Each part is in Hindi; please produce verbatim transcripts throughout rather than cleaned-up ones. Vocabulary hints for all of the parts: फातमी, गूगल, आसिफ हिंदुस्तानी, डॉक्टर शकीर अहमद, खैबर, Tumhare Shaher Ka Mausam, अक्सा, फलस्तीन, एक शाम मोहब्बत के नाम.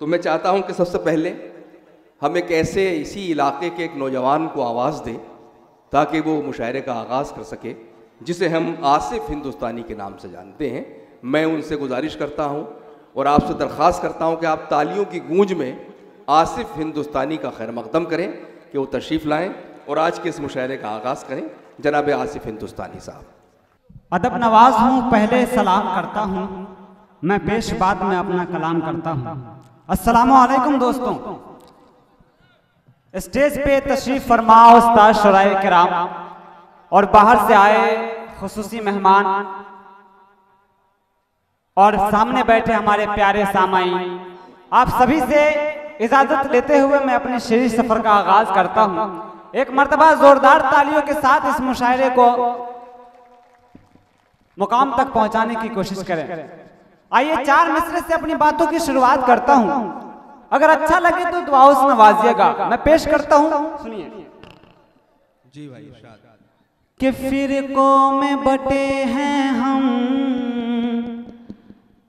तो मैं चाहता हूं कि सबसे पहले हम एक ऐसे इसी इलाके के एक नौजवान को आवाज़ दें ताकि वो मुशायरे का आगाज़ कर सके, जिसे हम आसिफ हिंदुस्तानी के नाम से जानते हैं। मैं उनसे गुजारिश करता हूं और आपसे दरख्वास्त करता हूं कि आप तालियों की गूंज में आसिफ हिंदुस्तानी का खैर मकदम करें कि वो तशरीफ़ लाएँ और आज के इस मुशायरे का आगाज़ करें। जनाब आसिफ हिंदुस्तानी साहब। अदब नवाज हूँ, पहले सलाम करता हूँ, मैं पेश बाद में अपना कलाम करता हूँ। अस्सलाम वालेकुम दोस्तों, स्टेज पे तशरीफ फरमा उस्ताद शराय किराम और बाहर से आए खुसूसी मेहमान और सामने बैठे हमारे प्यारे सामाई, आप सभी से इजाजत लेते हुए मैं अपने शेरी सफर का आगाज करता हूँ। एक मरतबा जोरदार तालियों के साथ इस मुशायरे को मुकाम तक पहुंचाने की कोशिश करें। आइए चार मिसरे से अपनी बातों की शुरुआत करता हूं, अगर अच्छा लगे तो दुआओं से नवाजिएगा। मैं पेश करता हूं, सुनिए। जी भाई कि फिरकों में बटे हैं हम,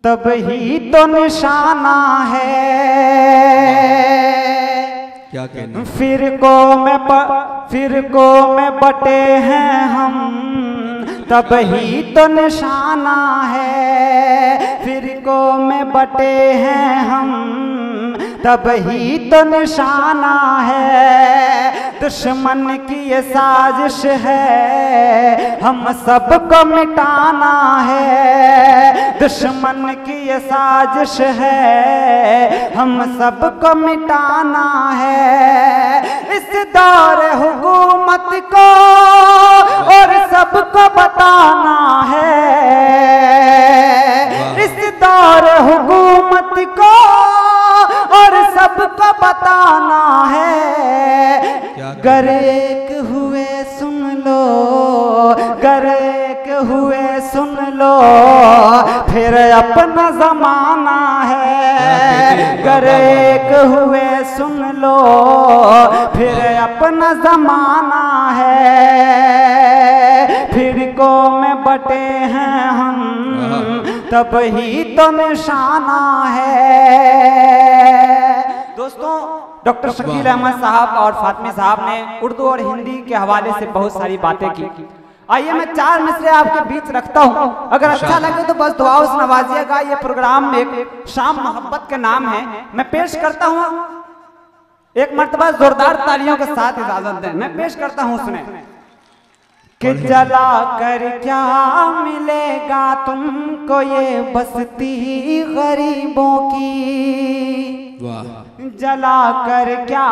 तब ही तो निशाना है। क्या कहना, फिरकों में फिरकों में बटे हैं हम, तब ही तो निशाना है। फिरकों में बटे हैं हम, तब ही तो निशाना है। दुश्मन की ये साजिश है, हम सबको मिटाना है। दुश्मन की ये साजिश है, हम सबको मिटाना है। इस दौर हुकूमत को और सबको बताना है। इस दौर हुकूमत को और सबको बताना है। गर एक हुए सुन लो, गर एक हुए सुन लो, फिर अपना जमाना है। गर एक हुए सुन लो, फिर अपना जमाना है। फिरकों में बटे हैं हम, तब ही तो निशाना है। दोस्तों, डॉक्टर शकीर अहमद साहब और फातमी साहब ने उर्दू और हिंदी के हवाले से बहुत सारी बातें की। आइए मैं चार मिसरे आपके बीच रखता हूं, अगर अच्छा लगे तो बस दुआओं से नवाजिएगा। ये प्रोग्राम एक शाम मोहब्बत के नाम है। मैं पेश करता हूं, एक मरतबा जोरदार तालियों के साथ इजाजत दें। मैं पेश करता हूँ, सुने। कि जला कर क्या मिलेगा तुमको ये बस्ती गरीबों की। जला कर क्या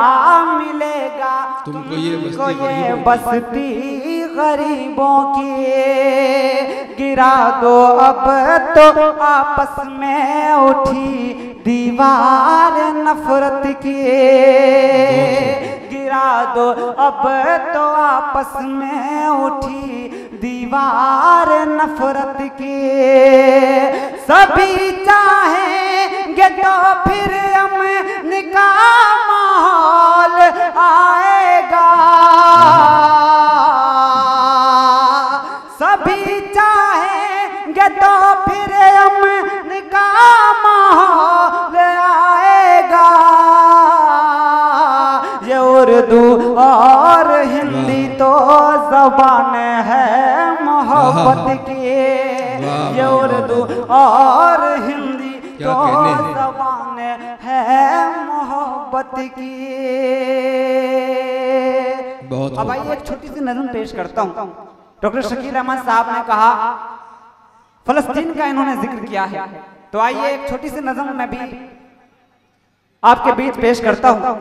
मिलेगा तुमको ये बस्ती, ये बस्ती गरीबों की। गिरा दो अब तो आपस में उठी दीवार नफरत की। गिरा दो अब तो आपस में उठी दीवार नफरत की। सभी चाहेंगे तो फिर अमन का माहौल आएगा। सभी चाहेंगे तो फिर अमन का माहौल आएगा। उर्दू और हिंदी तो जबान है मोहब्बत की। ये उर्दू और हिंदी तो जबान है मोहब्बत की। अब आइए एक छोटी सी नज़्म पेश करता हूँ। डॉक्टर शकीर अहमद साहब ने कहा, फलस्तीन का इन्होंने जिक्र किया है, तो आइए एक छोटी सी नज़्म मैं भी आपके बीच पेश करता हूँ।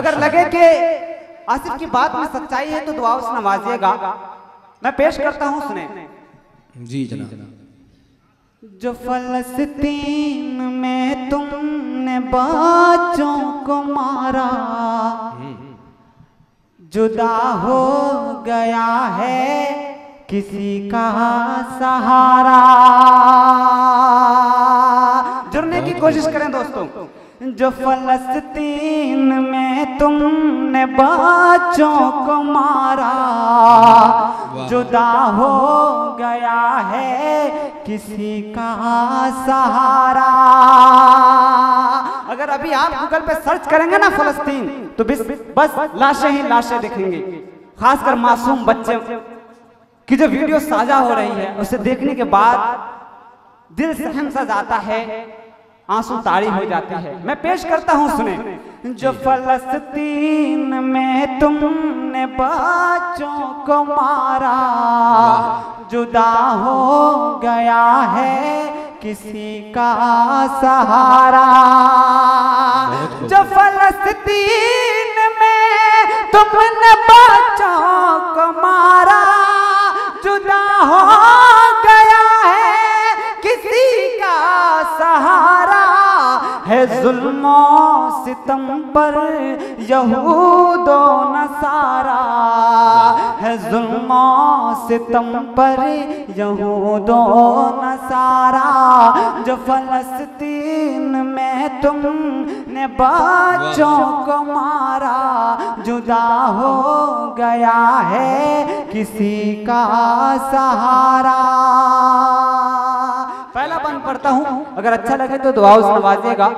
अगर लगे कि आसिफ की बात में सच्चाई है तो दुआओं से नवाजिएगा। मैं पेश करता हूँ, सुने। जी जनाब। जो फलस्तीन में तुमने बच्चों को मारा, जुदा हो गया है किसी का सहारा। जुड़ने की कोशिश करें दोस्तों। जो फलस्तीन में तुमने बच्चों को मारा, जुदा हो गया है किसी का सहारा। अगर अभी आप गूगल पे सर्च करेंगे ना फलस्तीन तो बस लाशें ही लाशें दिखेंगे। खासकर मासूम बच्चे की जो वीडियो साझा हो रही है उसे देखने के बाद दिल सहम सा जाता है, आंसू तारी हो जाती है। मैं पेश करता हूँ, सुने। जो फलस्तीन में तुमने बच्चों को मारा, जुदा हो गया है किसी का सहारा। जो फलस्तीन में तुमने बच्चों को मारा, जुदा हो गया है किसी का सहारा। है जुल्मो सितम पर यहूदो नसारा, है जुल्मो सितम पर यहूदो नसारा। जो फलस्तीन में तुमने बच्चों को मारा, जुदा हो गया है किसी का सहारा। पहला बंद पढ़ता हूँ, अगर अच्छा लगे तो दुआ उस नवाजेगा।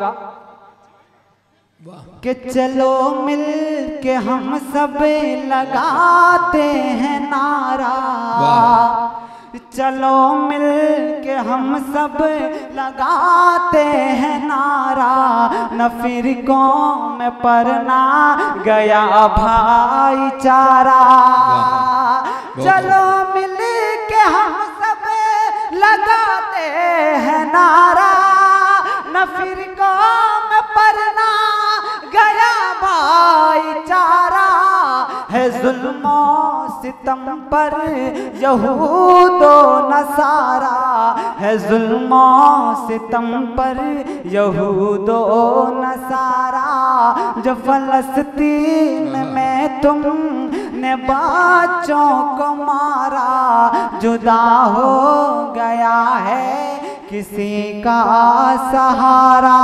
कि चलो मिल के हम सब लगाते हैं नारा, चलो मिल के हम सब लगाते हैं नारा। न फिरकों में परना गया भाईचारा, चलो मिल के हम सब लगाते हैं नारा। न फिरकों में परना गया भाईचारा। है जुल्मो सितम पर यहूदो नसारा, है जुल्मो सितम पर यहूदो नसारा। जो फलस्तीन में तुमने बच्चों को मारा, जुदा हो गया है किसी का सहारा।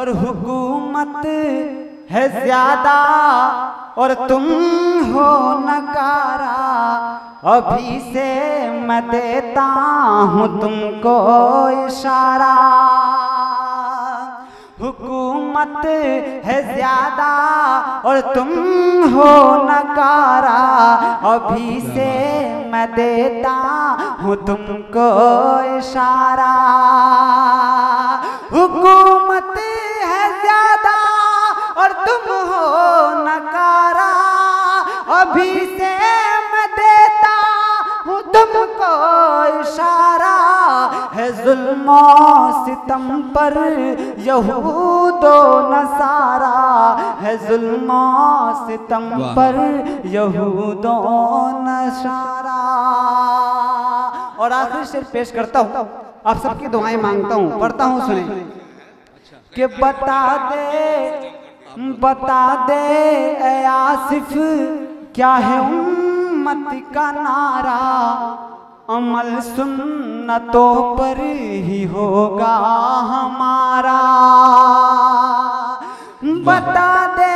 और हुकूमत है ज्यादा और तुम हो नकारा, अभी से मैं देता हूँ तुमको इशारा। हुकूमत है ज्यादा और तुम हो नकारा, अभी से मैं देता हूँ तुमको इशारा। हुकूमत है ज्यादा और तुम हो नकारा, अभी से मैं देता हूँ तुमको इशारा। है जुल्मो सितम पर यहूदो नसारा, है जुल्मो सितम पर यहूदो नसारा। और आखिर शेर पेश करता हूँ, आप सबकी दुआएं मांगता हूँ, पढ़ता हूँ, सुने। कि बता दे बता दे ए आसिफ क्या है उम्मत का नारा, अमल सुन्नतों पर ही होगा हमारा। बता दे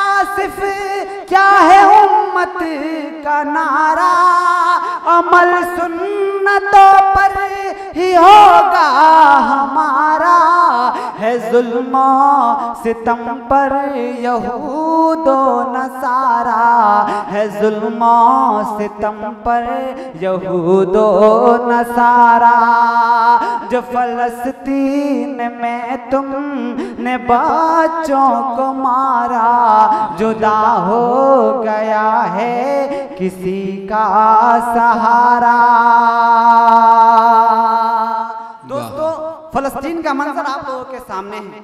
आसिफ क्या है उम्मत का नारा, अमल सुन्नतों पर ही होगा हमारा। है जुल्मो सितम पर यहूदो नसारा, है जुल्मो सितम पर यहूदो नसारा। जो फलस्तीन में तुमने बच्चों को मारा, जुदा हो गया है किसी का सहारा। दोस्तों, फलस्तीन का मंजर आप लोगों के सामने है।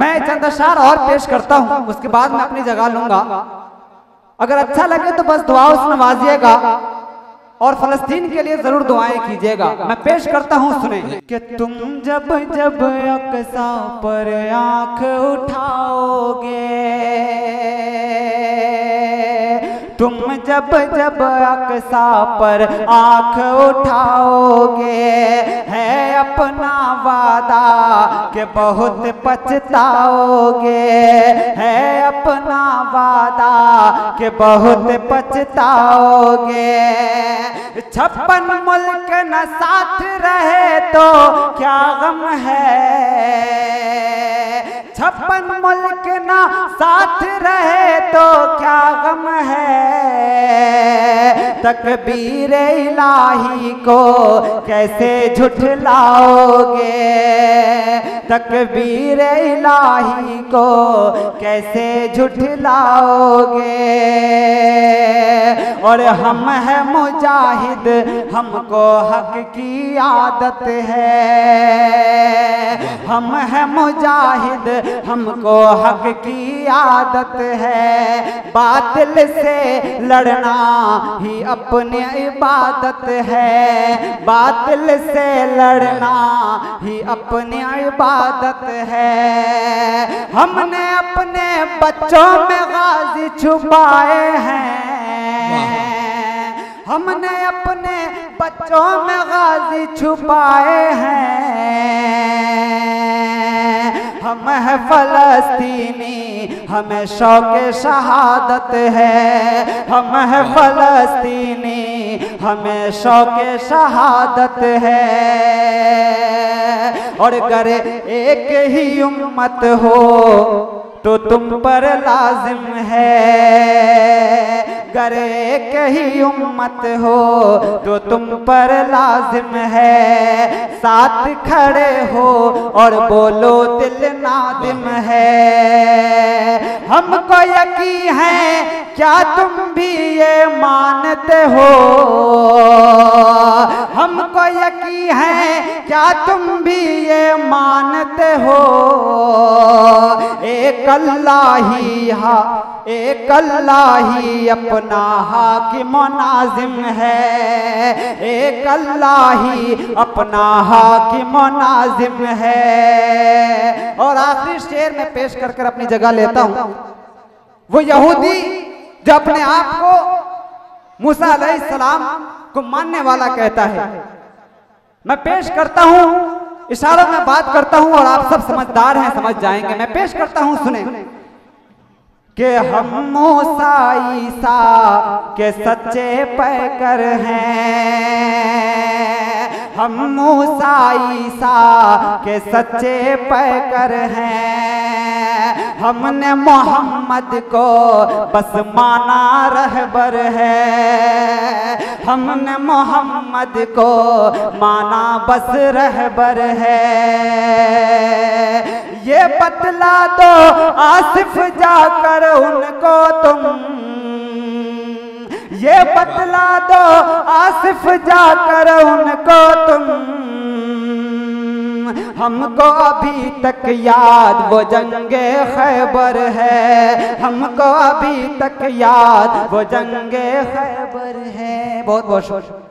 मैं चंद अशआर और पेश करता हूँ, उसके बाद मैं अपनी जगह लूंगा। अगर अच्छा लगे तो बस दुआ से नवाजिएगा और फलस्तीन के लिए जरूर दुआएं कीजिएगा। मैं पेश करता हूँ, सुने। कि तुम जब जब अक्सा पर आंख उठाओगे, तुम जब जब अक्सा पर आँख उठाओगे है अपना वादा के बहुत पछताओगे है अपना वादा के बहुत पछताओगे। छप्पन मुल्क न साथ रहे तो क्या गम है, छप्पन मुल्क ना साथ रहे तो क्या गम है। तकबीर इलाही को कैसे झुठलाओगे, तकबीर इलाही को कैसे झुठलाओगे। और हम हैं मुजाहिद हमको हक की आदत है, हम हैं मुजाहिद हमको हक की आदत है। बातिल से लड़ना ही अपनी इबादत है, बातिल से लड़ना ही अपनी इबादत है। हमने अपने बच्चों में गाजी छुपाए हैं, हमने अपने बच्चों में गाजी छुपाए हैं। हम है फलस्तीनी हमें शौक़ शहादत है, हम है फलस्तीनी हमें शौक़ शहादत है। और अगर एक ही उम्मत हो तो तुम पर लाजिम है, अगर एक ही उम्मत हो तो तुम पर लाजिम है। साथ खड़े हो और बोलो दिल नादिम है। हमको यकीन है क्या तुम भी ये मानते हो, हमको यकीन है क्या तुम भी ये मानते हो। एक अल्लाह ही हा एक अल्लाह ही अपना हाकिम नाजिम है, एक अल्लाह ही अपना हाकिम नाजिम है। और आखिरी शेर में पेश कर कर अपनी जगह लेता हूँ। वो यहूदी जो अपने आप को मूसा अलैहिस्सलाम को मानने वाला कहता है, मैं पेश करता हूँ इशारों में बात करता हूँ और आप सब समझदार हैं समझ जाएंगे। मैं पेश करता हूँ सुने के हम मूसा ईसा के सच्चे पैकर हैं, हम मूसा ईसा के सच्चे पैकर हैं। हमने मोहम्मद को बस माना रहबर है, हमने मोहम्मद को माना बस रहबर है। ये बतला दो आसिफ जाकर उनको तुम, ये बतला दो आसिफ जाकर उनको तुम। हमको अभी तक याद वो जंगे खैबर है, हमको अभी तक याद वो जंगे खैबर है। बहुत बहुत शुक्रिया।